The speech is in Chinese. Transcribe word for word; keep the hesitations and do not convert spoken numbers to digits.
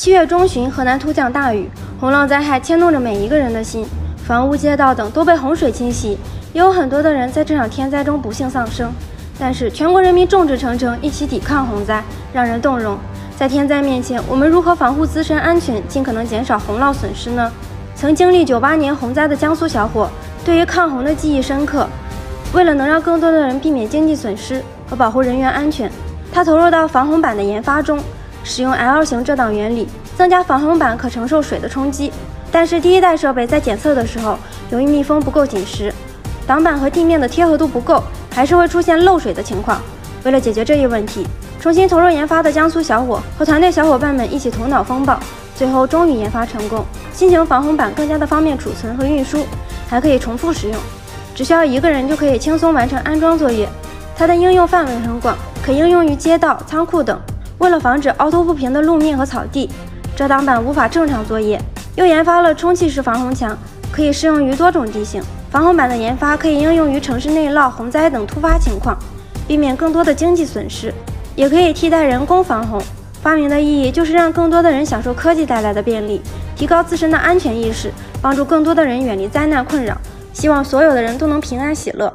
七月中旬，河南突降大雨，洪涝灾害牵动着每一个人的心，房屋、街道等都被洪水侵袭，也有很多的人在这场天灾中不幸丧生。但是，全国人民众志成城，一起抵抗洪灾，让人动容。在天灾面前，我们如何防护自身安全，尽可能减少洪涝损失呢？曾经历九八年洪灾的江苏小伙，对于抗洪的记忆深刻。为了能让更多的人避免经济损失和保护人员安全，他投入到防洪板的研发中。 使用 L 型遮挡原理，增加防洪板可承受水的冲击。但是第一代设备在检测的时候，由于密封不够紧实，挡板和地面的贴合度不够，还是会出现漏水的情况。为了解决这一问题，重新投入研发的江苏小伙和团队小伙伴们一起头脑风暴，最后终于研发成功。新型防洪板更加的方便储存和运输，还可以重复使用，只需要一个人就可以轻松完成安装作业。它的应用范围很广，可应用于街道、仓库等。 为了防止凹凸不平的路面和草地，遮挡板无法正常作业，又研发了充气式防洪墙，可以适用于多种地形。防洪板的研发可以应用于城市内涝、洪灾等突发情况，避免更多的经济损失，也可以替代人工防洪。发明的意义就是让更多的人享受科技带来的便利，提高自身的安全意识，帮助更多的人远离灾难困扰。希望所有的人都能平安喜乐。